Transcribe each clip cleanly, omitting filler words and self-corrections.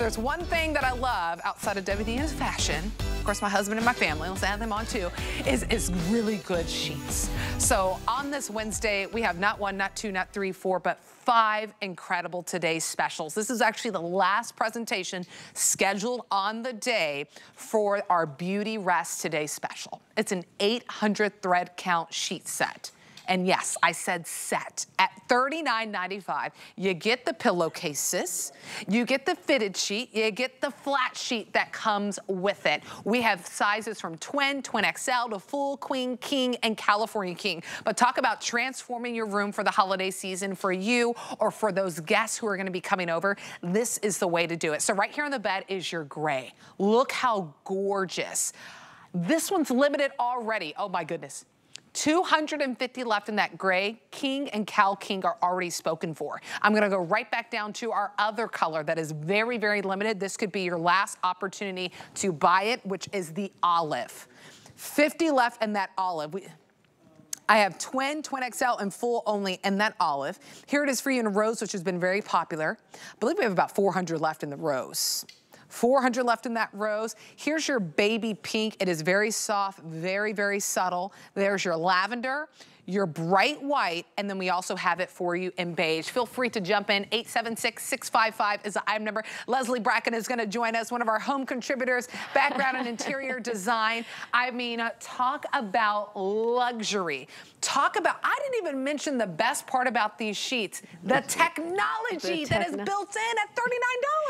There's one thing that I love outside of WD and fashion, of course my husband and my family, let's add them on too, is really good sheets. So on this Wednesday, we have not one, not two, not three, four, but five incredible today's specials. This is actually the last presentation scheduled on the day for our Beautyrest Today special. It's an 800 thread count sheet set. And yes, I said set. At $39.95, you get the pillowcases, you get the fitted sheet, you get the flat sheet that comes with it. We have sizes from twin, twin XL to full, queen, king, and California king. But talk about transforming your room for the holiday season for you or for those guests who are gonna be coming over. This is the way to do it. So right here on the bed is your gray. Look how gorgeous. This one's limited already. Oh my goodness. 250 left in that gray. King and Cal King are already spoken for. I'm gonna go right back down to our other color that is very, very limited. This could be your last opportunity to buy it, which is the olive. 50 left in that olive. I have twin, twin XL, and full only in that olive. Here it is for you in a rose, which has been very popular. I believe we have about 400 left in the rose. 400 left in that rose. Here's your baby pink. It is very soft, very, very subtle. There's your lavender, your bright white, and then we also have it for you in beige. Feel free to jump in. 876-655 is the item number. Leslie Bracken is gonna join us, one of our home contributors, background in interior design. I mean, talk about luxury. Talk about, I didn't even mention the best part about these sheets, the technology that is built in at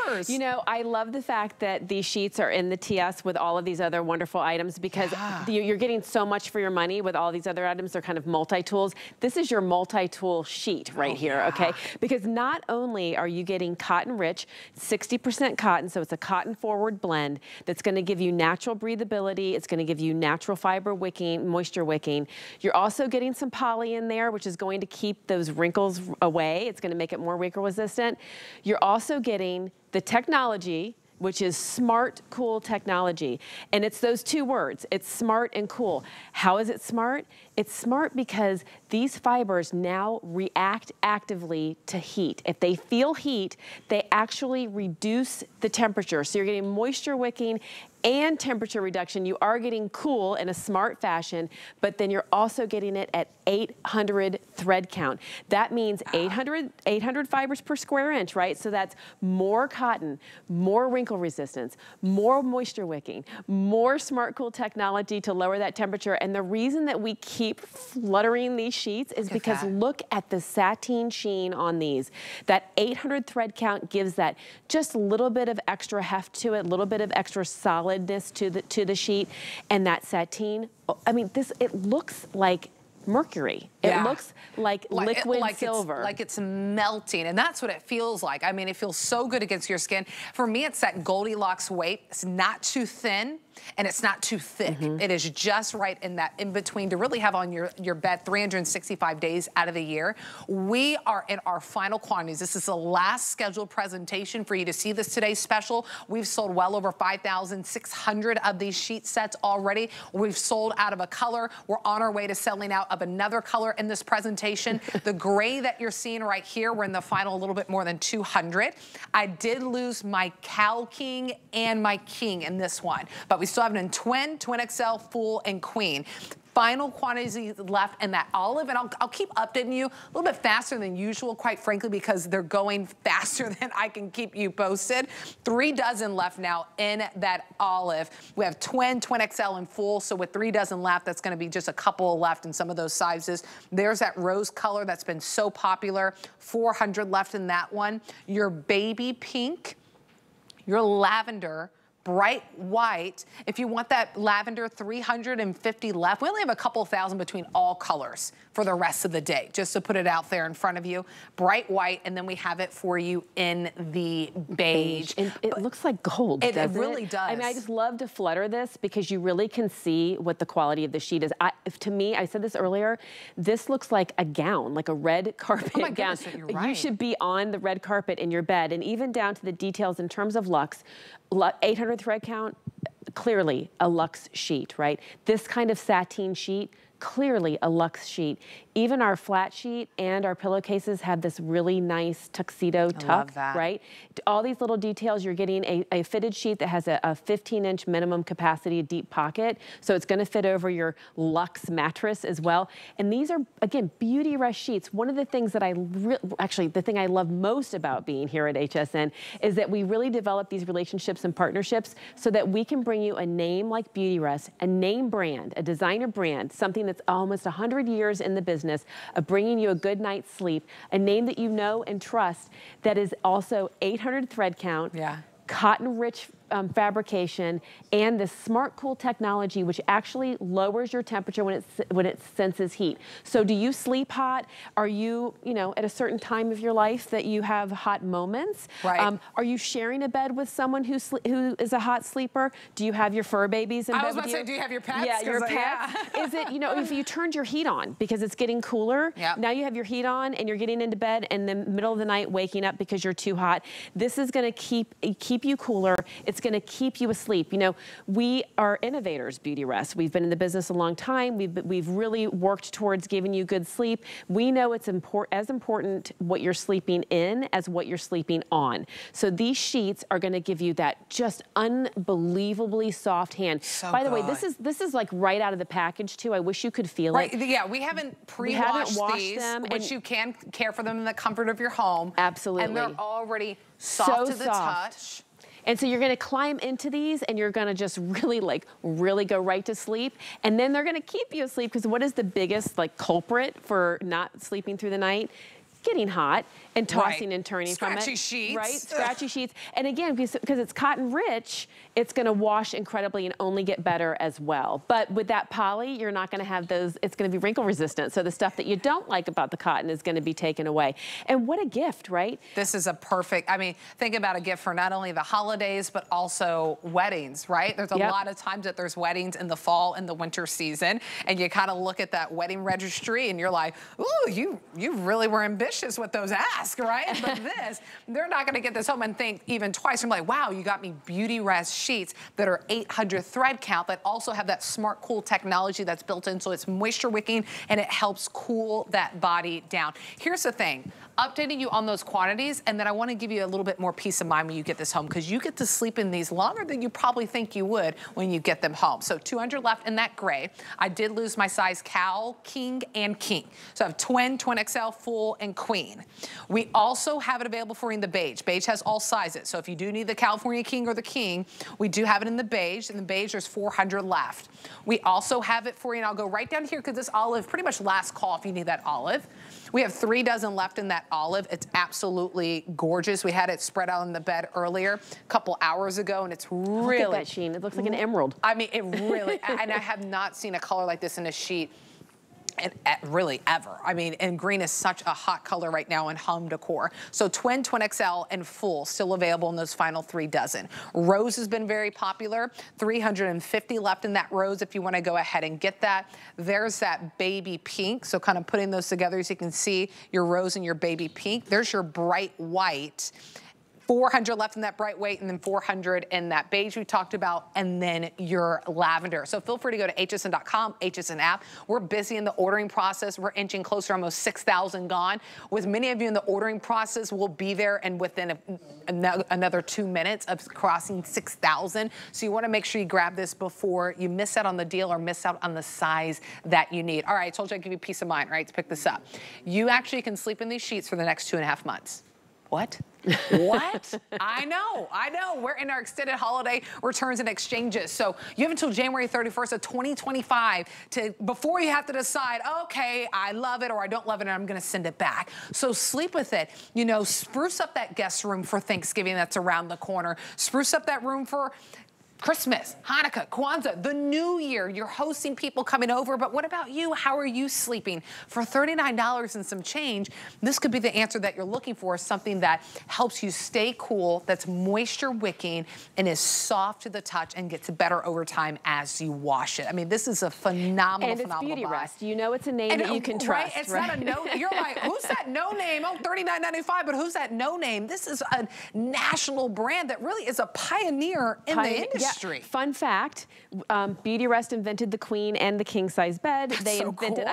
$39. You know, I love the fact that these sheets are in the TS with all of these other wonderful items because you're getting so much for your money with all these other items. They're kind of multi-tools. This is your multi-tool sheet right here, okay? Because not only are you getting cotton rich, 60% cotton, so it's a cotton forward blend that's gonna give you natural breathability, it's gonna give you natural fiber wicking, moisture wicking. You're also getting some poly in there, which is going to keep those wrinkles away. It's gonna make it more wrinkle resistant. You're also getting the technology, which is smart, cool technology. And it's those two words, it's smart and cool. How is it smart? It's smart because these fibers now react actively to heat. If they feel heat, they actually reduce the temperature. So you're getting moisture wicking and temperature reduction. You are getting cool in a smart fashion, but then you're also getting it at 800 thread count. That means 800 fibers per square inch, right? So that's more cotton, more wrinkle resistance, more moisture wicking, more smart cool technology to lower that temperature. And the reason that we keep fluttering these sheets is because look at the sateen sheen on these. That 800 thread count gives that just a little bit of extra heft to it, a little bit of extra solid to the sheet, and that sateen, I mean, this, it looks like mercury. It looks like liquid silver. It's, like it's melting, and that's what it feels like. I mean, it feels so good against your skin. For me, it's that Goldilocks weight. It's not too thin, and it's not too thick. It is just right in that in between to really have on your bed 365 days out of the year. We are in our final quantities. This is the last scheduled presentation for you to see this today's special. We've sold well over 5,600 of these sheet sets already. We've sold out of a color. We're on our way to selling out of another color in this presentation. The gray that you're seeing right here, we're in the final a little bit more than 200. I did lose my Cal King and my King in this one, but we still have it in twin, twin XL, full, and queen. Final quantities left in that olive, and I'll keep updating you a little bit faster than usual, quite frankly, because they're going faster than I can keep you posted. 3 dozen left now in that olive. We have twin, twin XL, and full, so with 3 dozen left, that's gonna be just a couple left in some of those sizes. There's that rose color that's been so popular. 400 left in that one. Your baby pink, your lavender, bright white. If you want that lavender, 350 left. We only have a couple thousand between all colors for the rest of the day, just to put it out there in front of you. Bright white, and then we have it for you in the beige. And it looks like gold, doesn't it? It really does. I mean, I just love to flutter this because you really can see what the quality of the sheet is. To me, I said this earlier, this looks like a gown, like a red carpet gown. Goodness, you're right. You should be on the red carpet in your bed, and even down to the details in terms of luxe, 800 thread count, clearly a luxe sheet, right? This kind of sateen sheet clearly a luxe sheet. Even our flat sheet and our pillowcases have this really nice tuxedo tuck, right? All these little details. You're getting a fitted sheet that has a 15-inch minimum capacity deep pocket, so it's gonna fit over your luxe mattress as well. And these are, again, Beautyrest sheets. One of the things that actually the thing I love most about being here at HSN is that we really develop these relationships and partnerships so that we can bring you a name like Beautyrest, a name brand, a designer brand, something that's almost 100 years in the business, of bringing you a good night's sleep, a name that you know and trust, that is also 800 thread count, cotton-rich fabrication, and the Smart Cool technology, which actually lowers your temperature when it senses heat. So do you sleep hot? Are you, you know, at a certain time of your life that you have hot moments? Right. Are you sharing a bed with someone who is a hot sleeper? Do you have your fur babies in bed with you? I was about to say, do you have your pets? Yeah, your pets. Yeah. Is it, you know, if you turned your heat on because it's getting cooler, now you have your heat on and you're getting into bed in the middle of the night waking up because you're too hot. This is gonna keep you cooler. It's going to keep you asleep. You know, we are innovators, Beautyrest. We've been in the business a long time. We've really worked towards giving you good sleep. We know it's as important what you're sleeping in as what you're sleeping on. So these sheets are going to give you that just unbelievably soft hand. So by the way, this is like right out of the package too. I wish you could feel it. Yeah, we haven't pre-washed these, which you can care for them in the comfort of your home. Absolutely. And they're already soft to the touch. And so you're gonna climb into these and you're gonna just really go right to sleep. And then they're gonna keep you asleep, because what is the biggest culprit for not sleeping through the night? Getting hot and tossing and turning from it. Scratchy sheets. Right, scratchy sheets. And again, because it's cotton rich, it's gonna wash incredibly and only get better as well. But with that poly, you're not gonna have those, it's gonna be wrinkle resistant. So the stuff that you don't like about the cotton is gonna be taken away. And what a gift, right? This is a perfect, I mean, think about a gift for not only the holidays, but also weddings, right? There's a lot of times that there's weddings in the fall and the winter season, and you kind of look at that wedding registry and you're like, ooh, you really were ambitious with those ask, right? But this, they're not gonna get this home and think even twice. I'm like, wow, you got me Beautyrest sheets that are 800 thread count that also have that Smart Cool technology that's built in, so it's moisture wicking and it helps cool that body down. Here's the thing, updating you on those quantities, and then I wanna give you a little bit more peace of mind when you get this home, because you get to sleep in these longer than you probably think you would when you get them home. So 200 left in that gray. I did lose my size cowl, king, and king. So I have twin, twin XL, full, and queen. We also have it available for you in the beige. Beige has all sizes. So if you do need the California King or the King, we do have it in the beige. In the beige, there's 400 left. We also have it for you, and I'll go right down here because this olive, pretty much last call if you need that olive. We have 3 dozen left in that olive. It's absolutely gorgeous. We had it spread out on the bed earlier, a couple hours ago, and it's really... Look at that sheen. It looks like an emerald. I mean, it really... And I have not seen a color like this in a sheet. Really ever. I mean, and green is such a hot color right now in home decor. So twin, twin XL, and full still available in those final 3 dozen. Rose has been very popular. 350 left in that rose if you want to go ahead and get that. There's that baby pink. So kind of putting those together so you can see your rose and your baby pink. There's your bright white. 400 left in that bright white, and then 400 in that beige we talked about, and then your lavender. So feel free to go to hsn.com, HSN app. We're busy in the ordering process. We're inching closer, almost 6,000 gone. With many of you in the ordering process, we'll be there and within another 2 minutes of crossing 6,000. So you want to make sure you grab this before you miss out on the deal or miss out on the size that you need. All right, I told you I'd give you peace of mind, right, to pick this up. You actually can sleep in these sheets for the next 2.5 months. What? What? I know. We're in our extended holiday returns and exchanges. So you have until January 31st of 2025 before you have to decide, okay, I love it or I don't love it and I'm gonna send it back. So sleep with it. You know, spruce up that guest room for Thanksgiving that's around the corner. Spruce up that room for Christmas, Hanukkah, Kwanzaa, the new year. You're hosting people coming over, but what about you? How are you sleeping? For $39 and some change, this could be the answer that you're looking for, something that helps you stay cool, that's moisture wicking, and is soft to the touch and gets better over time as you wash it. I mean, this is a phenomenal, phenomenal buy. And it's Beautyrest. You know it's a name that you can trust, right? It's not a no, you're like, who's that no name? Oh, $39.95, but who's that no name? This is a national brand that really is a pioneer in the industry. Yeah. history. Yeah. Fun fact, Beautyrest invented the queen and the king size bed. They invented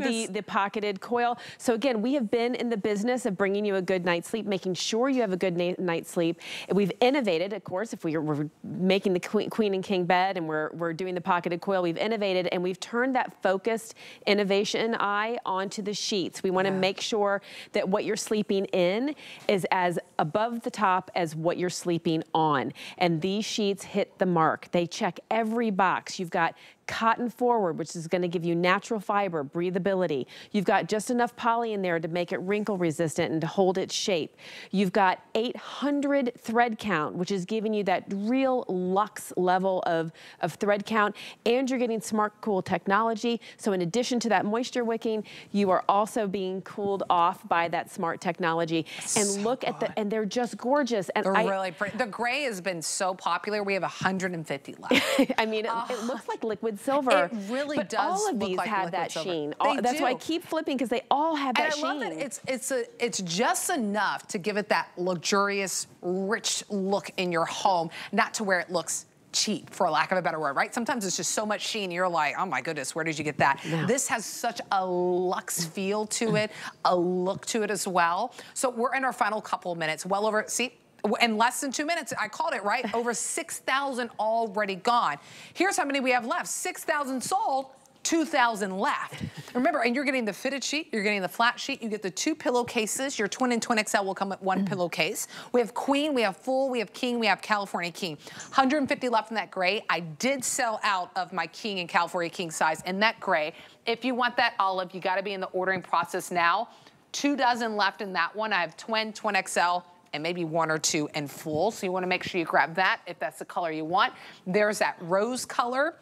the pocketed coil. So again, we have been in the business of bringing you a good night's sleep, making sure you have a good night's sleep. We've innovated, of course, if we're making the queen and king bed and we're doing the pocketed coil, we've innovated and we've turned that focused innovation eye onto the sheets. We want to make sure that what you're sleeping in is as above the top as what you're sleeping on. And these sheets hit the mark. They check every box. You've got cotton forward, which is going to give you natural fiber, breathability. You've got just enough poly in there to make it wrinkle resistant and to hold its shape. You've got 800 thread count, which is giving you that real luxe level of thread count. And you're getting Smart Cool technology. So in addition to that moisture wicking, you are also being cooled off by that smart technology. And they're just gorgeous. And they're really pretty. The gray has been so popular. We have 150 left. I mean, it looks like liquid silver. It really does. All of these have that sheen. That's why I keep flipping, because they all have that sheen. And I love that it's just enough to give it that luxurious, rich look in your home, not to where it looks cheap, for lack of a better word, right? Sometimes it's just so much sheen, you're like, oh my goodness, where did you get that? Yeah. This has such a luxe feel to it, a look to it as well. So we're in our final couple of minutes, well over, see, in less than 2 minutes, I called it, right? Over 6,000 already gone. Here's how many we have left. 6,000 sold, 2,000 left. Remember, and you're getting the fitted sheet, you're getting the flat sheet, you get the two pillowcases. Your twin and twin XL will come with one pillowcase. We have queen, we have full, we have king, we have California king. 150 left in that gray. I did sell out of my king and California king size in that gray. If you want that olive, you gotta be in the ordering process now. 2 dozen left in that one. I have twin, twin XL, and maybe 1 or 2 in full. So you wanna make sure you grab that if that's the color you want. There's that rose color,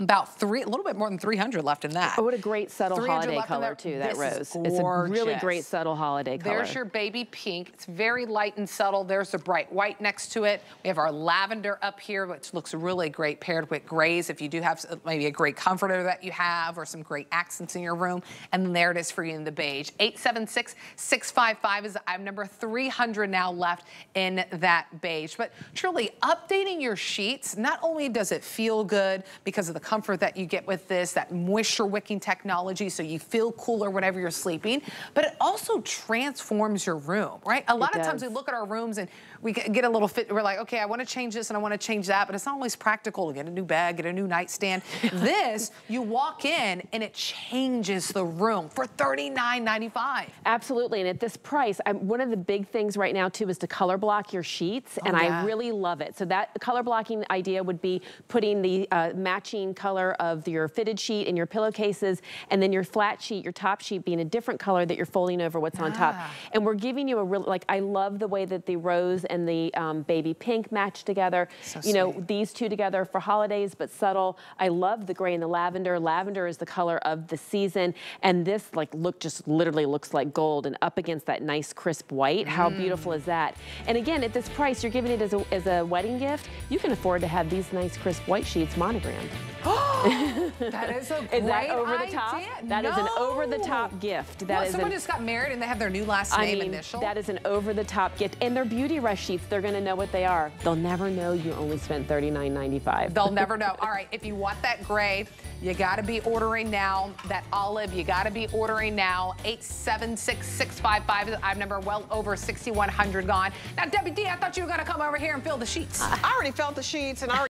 about a little bit more than 300 left in that. Oh, what a great subtle holiday color too, that rose. It's a really great subtle holiday color. There's your baby pink. It's very light and subtle. There's the bright white next to it. We have our lavender up here, which looks really great paired with grays. If you do have maybe a great comforter that you have or some great accents in your room, and there it is for you in the beige. 876-655 is I have number 300 now left in that beige. But truly updating your sheets, not only does it feel good because of the comfort that you get with this, that moisture wicking technology, so you feel cooler whenever you're sleeping, but it also transforms your room, right? A lot of times we look at our rooms and we get a little fit, we're like, okay, I wanna change this and I wanna change that, but it's not always practical to get a new bed, get a new nightstand. This, you walk in and it changes the room for $39.95. Absolutely, and at this price, one of the big things right now too is to color block your sheets, and I really love it. So that color blocking idea would be putting the matching color of your fitted sheet and your pillowcases, and then your flat sheet, your top sheet being a different color that you're folding over what's on top. And we're giving you a real, like, I love the way that the rose and the baby pink match together. So you know, these two together for holidays, but subtle. I love the gray and the lavender. Lavender is the color of the season. And this, like, look, just literally looks like gold and up against that nice crisp white. How beautiful is that? And again, at this price, you're giving it as a wedding gift. You can afford to have these nice crisp white sheets monogrammed. That is a great idea. That is an over-the-top gift. That is someone just got married and they have their new last name initial. That is an over-the-top gift. And they're Beautyrest sheets. They're going to know what they are. They'll never know you only spent $39.95. They'll never know. All right, if you want that gray, you got to be ordering now. That olive, you got to be ordering now. 876-655 is I'm number well over 6,100 gone. Now, Debbie D, I thought you were going to come over here and fill the sheets. I already filled the sheets and I already